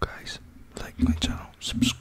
guys, like my channel, subscribe.